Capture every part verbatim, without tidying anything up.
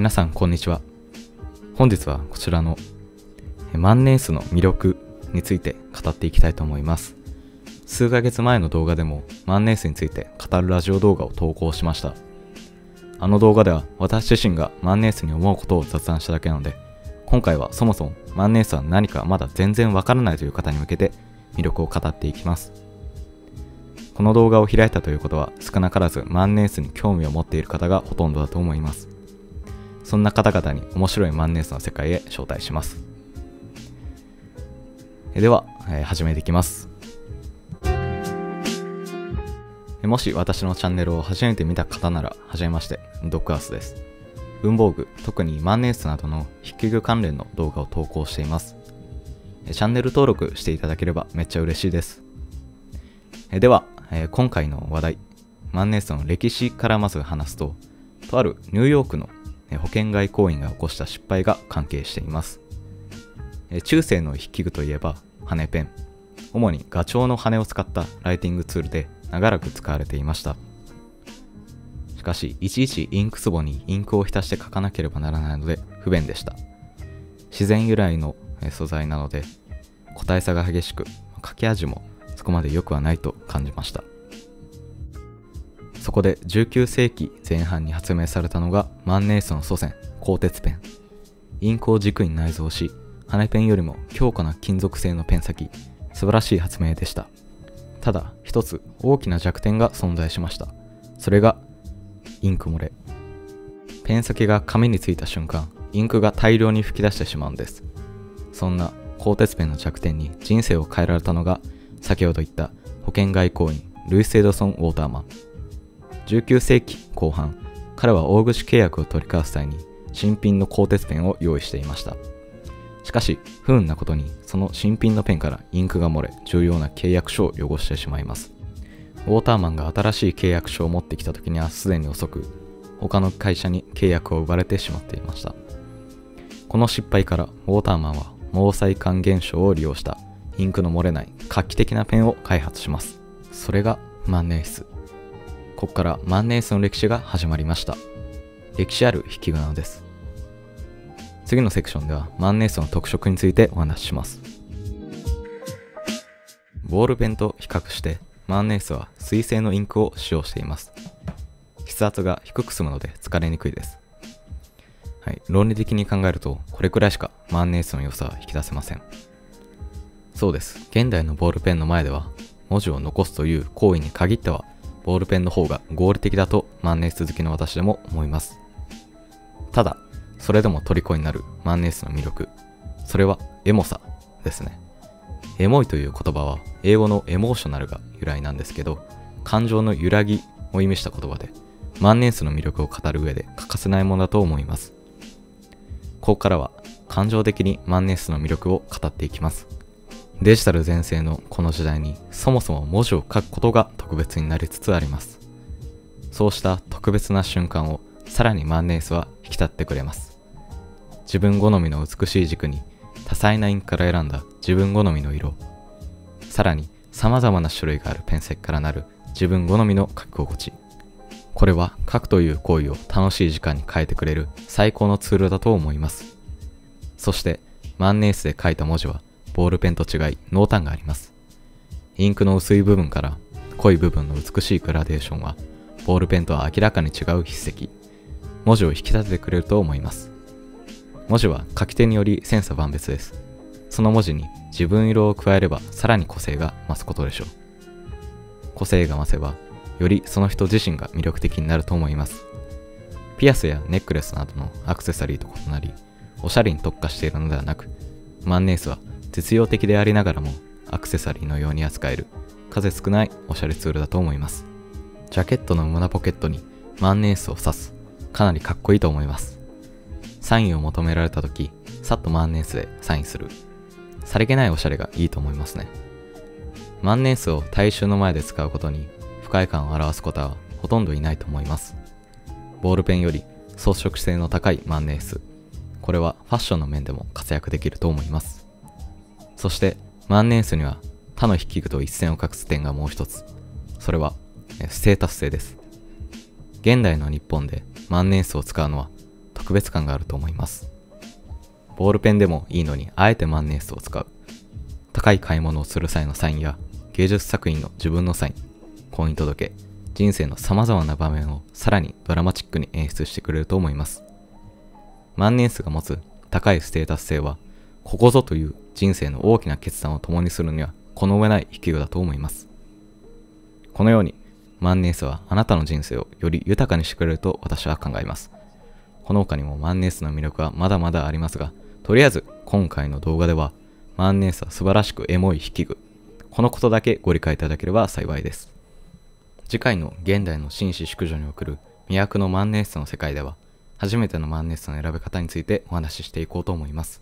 皆さんこんにちは。本日はこちらの万年筆の魅力について語っていきたいと思います。数ヶ月前の動画でも万年筆について語るラジオ動画を投稿しました。あの動画では私自身が万年筆に思うことを雑談しただけなので、今回はそもそも万年筆は何かまだ全然わからないという方に向けて魅力を語っていきます。この動画を開いたということは、少なからず万年筆に興味を持っている方がほとんどだと思います。そんな方々に面白い万年筆の世界へ招待します。では、えー、始めていきます。もし私のチャンネルを初めて見た方なら、はじめまして、ドッグアースです。文房具、特に万年筆などの筆記具関連の動画を投稿しています。チャンネル登録していただければめっちゃ嬉しいです。では、えー、今回の話題、万年筆の歴史からまず話すと、とあるニューヨークの保険外交員が起こした失敗が関係しています。中世の筆記具といえば羽ペン、主にガチョウの羽を使ったライティングツールで長らく使われていました。しかしいちいちインク壺にインクを浸して書かなければならないので不便でした。自然由来の素材なので個体差が激しく、書き味もそこまで良くはないと感じました。そこでじゅうきゅうせいきぜん半に発明されたのが万年筆の祖先、鋼鉄ペン。インクを軸に内蔵し、羽ペンよりも強固な金属製のペン先、素晴らしい発明でした。ただ一つ大きな弱点が存在しました。それがインク漏れ。ペン先が紙についた瞬間、インクが大量に噴き出してしまうんです。そんな鋼鉄ペンの弱点に人生を変えられたのが、先ほど言った保険外交員、ルイス・エドソン・ウォーターマン。じゅうきゅうせいきこう半、彼は大口契約を取り交わす際に新品の鋼鉄ペンを用意していました。しかし不運なことに、その新品のペンからインクが漏れ、重要な契約書を汚してしまいます。ウォーターマンが新しい契約書を持ってきた時にはすでに遅く、他の会社に契約を奪われてしまっていました。この失敗から、ウォーターマンは毛細管現象を利用したインクの漏れない画期的なペンを開発します。それが万年筆。ここから万年筆の歴史が始まりました。歴史ある筆記具なのです。次のセクションでは万年筆の特色についてお話しします。ボールペンと比較して万年筆は水性のインクを使用しています。筆圧が低く済むので疲れにくいです。はい、論理的に考えるとこれくらいしか万年筆の良さは引き出せません。そうです。現代のボールペンの前では文字を残すという行為に限っては、ボールペンの方が合理的だと万年筆好きの私でも思います。ただそれでも虜になる万年筆の魅力、それはエモさですね。エモいという言葉は英語のエモーショナルが由来なんですけど、感情の揺らぎを意味した言葉で、万年筆の魅力を語る上で欠かせないものだと思います。ここからは感情的に万年筆の魅力を語っていきます。デジタル全盛のこの時代に、そもそも文字を書くことが特別になりつつあります。そうした特別な瞬間をさらに万年筆は引き立ってくれます。自分好みの美しい軸に多彩なインクから選んだ自分好みの色。さらに様々な種類があるペン先からなる自分好みの書き心地。これは書くという行為を楽しい時間に変えてくれる最高のツールだと思います。そして万年筆で書いた文字はボールペンと違い濃淡があります。インクの薄い部分から濃い部分の美しいグラデーションは、ボールペンとは明らかに違う筆跡、文字を引き立ててくれると思います。文字は書き手により千差万別です。その文字に自分色を加えれば、さらに個性が増すことでしょう。個性が増せばよりその人自身が魅力的になると思います。ピアスやネックレスなどのアクセサリーと異なり、おしゃれに特化しているのではなく、万年筆は実用的でありながらもアクセサリーのように扱える数少ないおしゃれツールだと思います。ジャケットの胸ポケットに万年筆を刺す、かなりかっこいいと思います。サインを求められた時、さっと万年筆でサインする、さりげないおしゃれがいいと思いますね。万年筆を大衆の前で使うことに不快感を表すことはほとんどいないと思います。ボールペンより装飾性の高い万年筆、これはファッションの面でも活躍できると思います。そして万年筆には他の筆記具と一線を画す点がもう一つ。それはステータス性です。現代の日本で万年筆を使うのは特特別感があると思います。ボールペンでもいいのにあえて万年筆を使う。高い買い物をする際のサインや芸術作品の自分のサイン、婚姻届、人生の様々な場面をさらにドラマチックに演出してくれると思います。万年筆が持つ高いステータス性は、ここぞという人生の大きな決断を共にするにはこの上ない秘訣だと思います。このように万年筆はあなたの人生をより豊かにしてくれると私は考えます。この他にも万年筆の魅力はまだまだありますが、とりあえず今回の動画では万年筆は素晴らしくエモい筆記具、このことだけご理解いただければ幸いです。次回の現代の紳士淑女における魅惑の万年筆の世界では、初めての万年筆の選び方についてお話ししていこうと思います。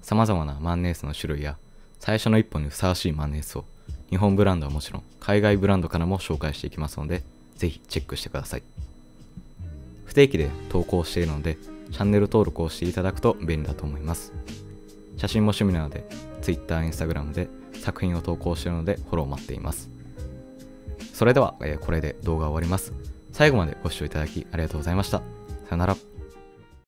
様々な万年筆の種類や、最初の一歩にふさわしい万年筆を、日本ブランドはもちろん海外ブランドからも紹介していきますので、ぜひチェックしてください。不定期で投稿しているので、チャンネル登録をしていただくと便利だと思います。写真も趣味なので、Twitter、Instagram で作品を投稿しているので、フォロー待っています。それでは、えー、これで動画を終わります。最後までご視聴いただきありがとうございました。さよなら。